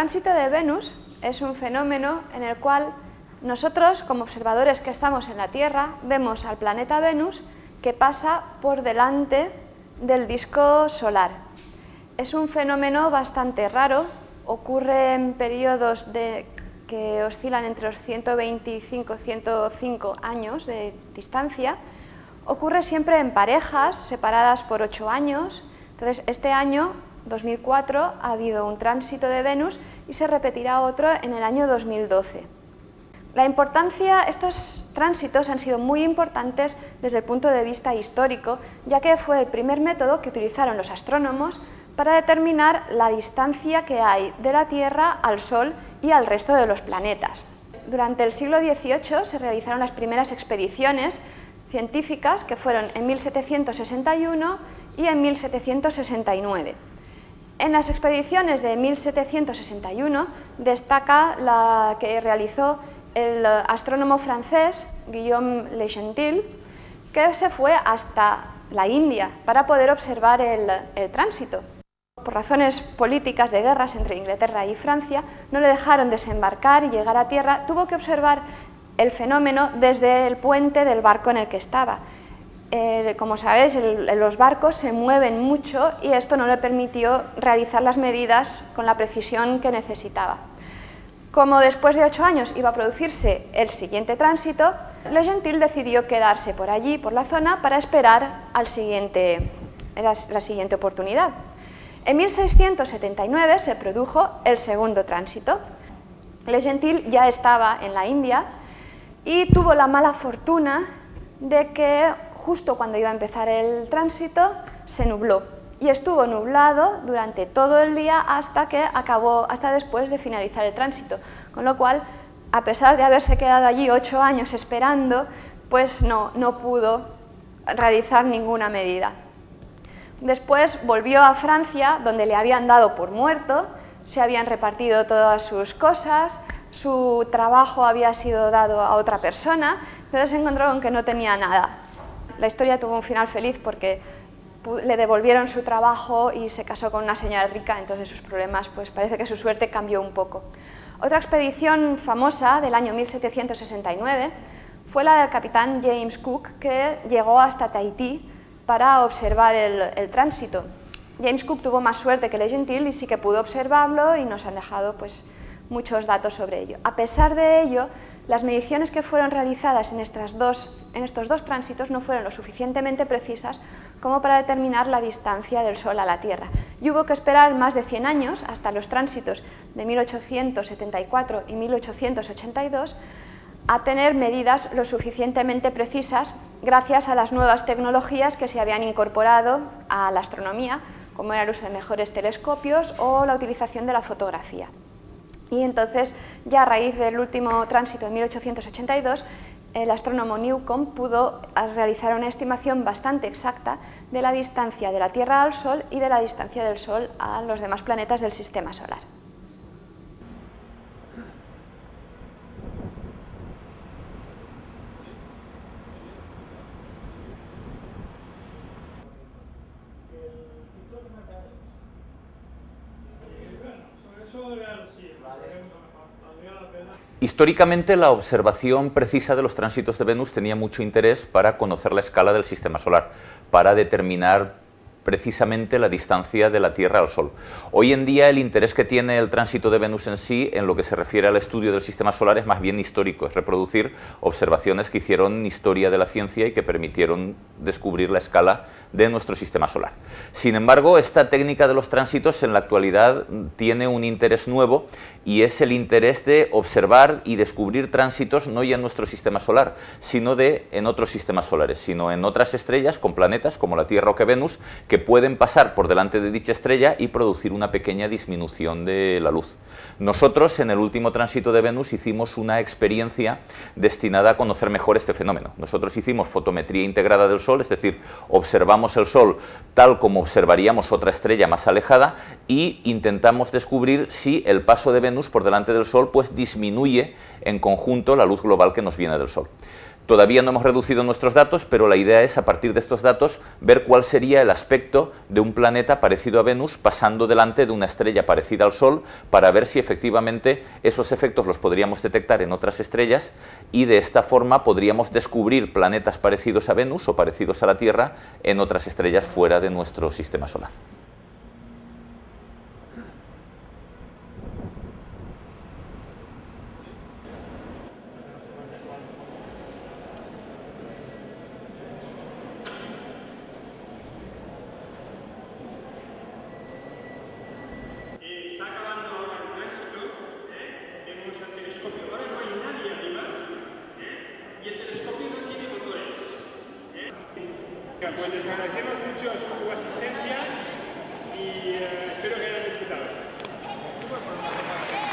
tránsito de Venus es un fenómeno en el cual nosotros, como observadores que estamos en la Tierra, vemos al planeta Venus que pasa por delante del disco solar. Es un fenómeno bastante raro, ocurre en periodos que oscilan entre los 125 y 105 años de distancia, ocurre siempre en parejas separadas por 8 años, entonces este año 2004 ha habido un tránsito de Venus y se repetirá otro en el año 2012. Estos tránsitos han sido muy importantes desde el punto de vista histórico, ya que fue el primer método que utilizaron los astrónomos para determinar la distancia que hay de la Tierra al Sol y al resto de los planetas. Durante el siglo XVIII se realizaron las primeras expediciones científicas, que fueron en 1761 y en 1769. En las expediciones de 1761 destaca la que realizó el astrónomo francés Guillaume Le Gentil, que se fue hasta la India para poder observar el tránsito. Por razones políticas de guerras entre Inglaterra y Francia, no le dejaron desembarcar y llegar a tierra, tuvo que observar el fenómeno desde el puente del barco en el que estaba. Como sabéis, los barcos se mueven mucho y esto no le permitió realizar las medidas con la precisión que necesitaba. Como después de 8 años iba a producirse el siguiente tránsito, Le Gentil decidió quedarse por allí, por la zona, para esperar la siguiente oportunidad. En 1679 se produjo el segundo tránsito. Le Gentil ya estaba en la India y tuvo la mala fortuna de que justo cuando iba a empezar el tránsito se nubló y estuvo nublado durante todo el día hasta después de finalizar el tránsito, con lo cual, a pesar de haberse quedado allí 8 años esperando, pues no pudo realizar ninguna medida. Después volvió a Francia, donde le habían dado por muerto, se habían repartido todas sus cosas, su trabajo había sido dado a otra persona, entonces se encontró con que no tenía nada. La historia tuvo un final feliz porque le devolvieron su trabajo y se casó con una señora rica, entonces sus problemas, pues parece que su suerte cambió un poco. Otra expedición famosa del año 1769 fue la del capitán James Cook, que llegó hasta Tahití para observar el tránsito. James Cook tuvo más suerte que Le Gentil y sí que pudo observarlo y nos han dejado, pues, muchos datos sobre ello. A pesar de ello, las mediciones que fueron realizadas en estos dos tránsitos no fueron lo suficientemente precisas como para determinar la distancia del Sol a la Tierra. Y hubo que esperar más de 100 años, hasta los tránsitos de 1874 y 1882, a tener medidas lo suficientemente precisas gracias a las nuevas tecnologías que se habían incorporado a la astronomía, como era el uso de mejores telescopios o la utilización de la fotografía. Y entonces, ya a raíz del último tránsito de 1882, el astrónomo Newcomb pudo realizar una estimación bastante exacta de la distancia de la Tierra al Sol y de la distancia del Sol a los demás planetas del sistema solar. Históricamente, la observación precisa de los tránsitos de Venus tenía mucho interés para conocer la escala del sistema solar, para determinar precisamente la distancia de la Tierra al Sol. Hoy en día, el interés que tiene el tránsito de Venus en sí, en lo que se refiere al estudio del sistema solar, es más bien histórico, es reproducir observaciones que hicieron historia de la ciencia y que permitieron descubrir la escala de nuestro sistema solar. Sin embargo, esta técnica de los tránsitos en la actualidad tiene un interés nuevo, y es el interés de observar y descubrir tránsitos no ya en nuestro sistema solar, sino en otros sistemas solares, sino en otras estrellas con planetas como la Tierra o que Venus, que pueden pasar por delante de dicha estrella y producir una pequeña disminución de la luz. Nosotros, en el último tránsito de Venus, hicimos una experiencia destinada a conocer mejor este fenómeno. Nosotros hicimos fotometría integrada del Sol, es decir, observamos el Sol tal como observaríamos otra estrella más alejada y intentamos descubrir si el paso de Venus por delante del Sol, pues disminuye en conjunto la luz global que nos viene del Sol. Todavía no hemos reducido nuestros datos, pero la idea es, a partir de estos datos, ver cuál sería el aspecto de un planeta parecido a Venus pasando delante de una estrella parecida al Sol, para ver si efectivamente esos efectos los podríamos detectar en otras estrellas, y de esta forma podríamos descubrir planetas parecidos a Venus o parecidos a la Tierra en otras estrellas fuera de nuestro sistema solar. Pues les agradecemos mucho su asistencia y espero que hayan disfrutado.